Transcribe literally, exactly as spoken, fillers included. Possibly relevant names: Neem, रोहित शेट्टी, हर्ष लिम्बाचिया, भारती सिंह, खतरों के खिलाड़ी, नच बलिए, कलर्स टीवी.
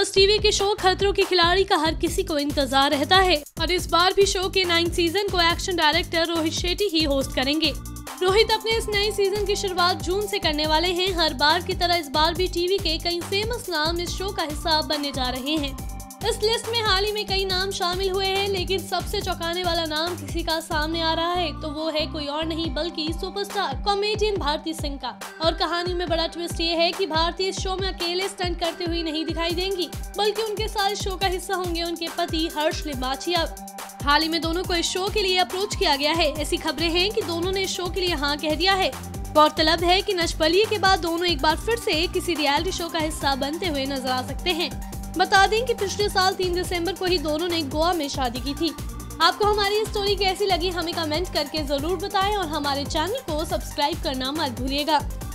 कलर्स टीवी के शो खतरों के खिलाड़ी का हर किसी को इंतजार रहता है और इस बार भी शो के नाइन्थ सीजन को एक्शन डायरेक्टर रोहित शेट्टी ही होस्ट करेंगे। रोहित अपने इस नए सीजन की शुरुआत जून से करने वाले हैं। हर बार की तरह इस बार भी टीवी के कई फेमस नाम इस शो का हिस्सा बनने जा रहे हैं। इस लिस्ट में हाल ही में कई नाम शामिल हुए हैं, लेकिन सबसे चौंकाने वाला नाम किसी का सामने आ रहा है तो वो है कोई और नहीं बल्कि सुपरस्टार कॉमेडियन भारती सिंह का। और कहानी में बड़ा ट्विस्ट ये है कि भारती इस शो में अकेले स्टंट करते हुए नहीं दिखाई देंगी, बल्कि उनके साथ शो का हिस्सा होंगे उनके पति हर्ष लिम्बाचिया। हाल ही में दोनों को इस शो के लिए अप्रोच किया गया है। ऐसी खबरें हैं कि दोनों ने इस शो के लिए हाँ कह दिया है। गौरतलब है कि नच बलिए के बाद दोनों एक बार फिर से किसी रियलिटी शो का हिस्सा बनते हुए नजर आ सकते हैं। बता दें कि पिछले साल तीन दिसंबर को ही दोनों ने गोवा में शादी की थी। आपको हमारी स्टोरी कैसी लगी हमें कमेंट करके जरूर बताएं और हमारे चैनल को सब्सक्राइब करना मत भूलिएगा।